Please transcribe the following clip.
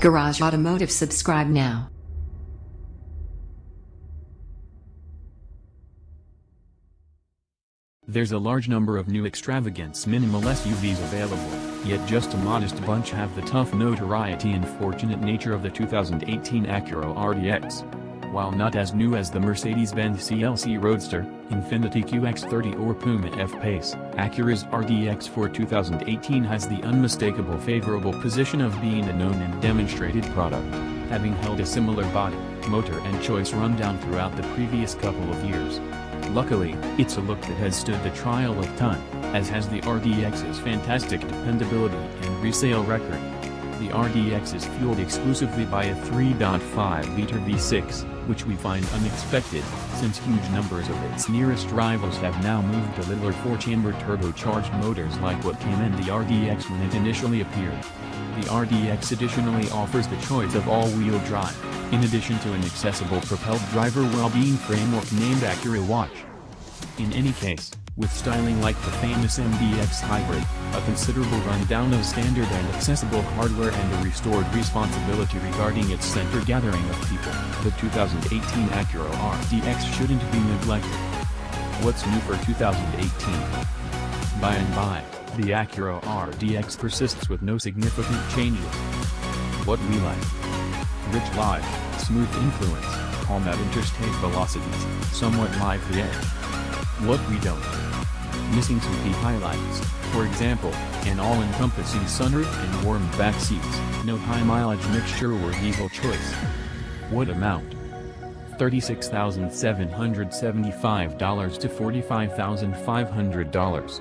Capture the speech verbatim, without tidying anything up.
Garage Automotive, subscribe now. There's a large number of new extravagance minimal S U Vs available, yet just a modest bunch have the tough notoriety and fortunate nature of the two thousand eighteen Acura R D X. While not as new as the Mercedes-Benz C L C Roadster, Infiniti Q X thirty or Puma F-Pace, Acura's R D X for two thousand eighteen has the unmistakable favorable position of being a known and demonstrated product, having held a similar body, motor and choice rundown throughout the previous couple of years. Luckily, it's a look that has stood the trial of time, as has the R D X's fantastic dependability and resale record. The R D X is fueled exclusively by a three point five liter V six, which we find unexpected, since huge numbers of its nearest rivals have now moved to littler four-chamber turbocharged motors like what came in the R D X when it initially appeared. The R D X additionally offers the choice of all-wheel drive, in addition to an accessible propelled driver well-being framework named AcuraWatch. In any case, with styling like the famous M D X Hybrid, a considerable rundown of standard and accessible hardware and a restored responsibility regarding its center gathering of people, the two thousand eighteen Acura R D X shouldn't be neglected. What's new for two thousand eighteen? By and by, the Acura R D X persists with no significant changes. What we like. Rich live, smooth influence, calm at interstate velocities, somewhat lively edge. What we don't. Missing some key highlights, for example, an all-encompassing sunroof and warm back seats, no high-mileage mixture or diesel choice. What amount? thirty-six thousand seven hundred seventy-five dollars to forty-five thousand five hundred dollars.